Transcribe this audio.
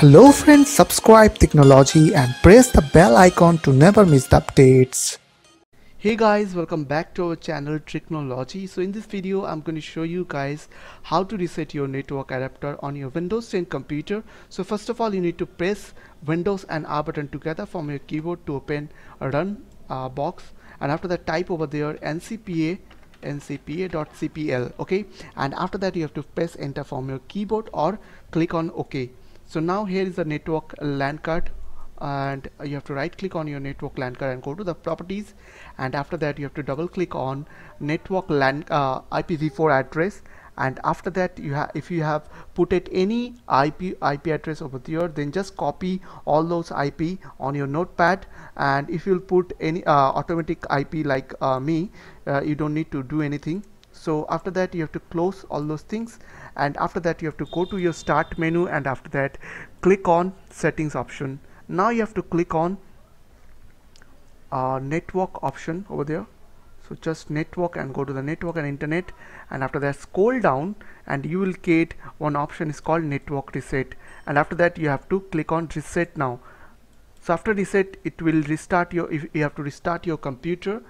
Hello friends, subscribe Tricknology and press the bell icon to never miss the updates. Hey guys, welcome back to our channel Tricknology. So in this video I'm going to show you guys how to reset your network adapter on your Windows 10 computer. So first of all, you need to press Windows and R button together from your keyboard to open a run box, and after that type over there ncpa.cpl, okay, and after that you have to press enter from your keyboard or click on OK. So now here is the network LAN card, and you have to right click on your network LAN card and go to the properties, and after that you have to double click on network LAN IPv4 address, and after that you have, if you have put it any IP address over there, then just copy all those IP on your notepad. And if you'll put any automatic IP like me, you don't need to do anything. So after that you have to close all those things, and after that you have to go to your start menu, and after that click on settings option. Now you have to click on network option over there, so just network and go to the network and internet, and after that scroll down and you will get one option is called network reset, and after that you have to click on reset now. So after reset it will restart your computer.